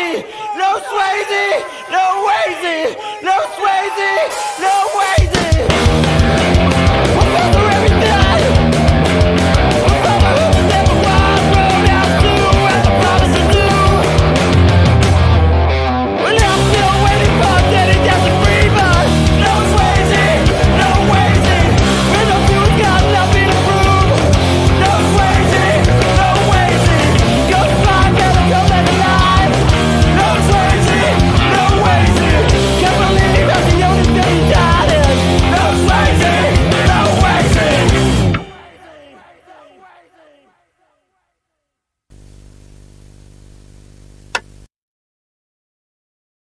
Swayze, no Swayze, no Wayze, no Swayze, no Wayze.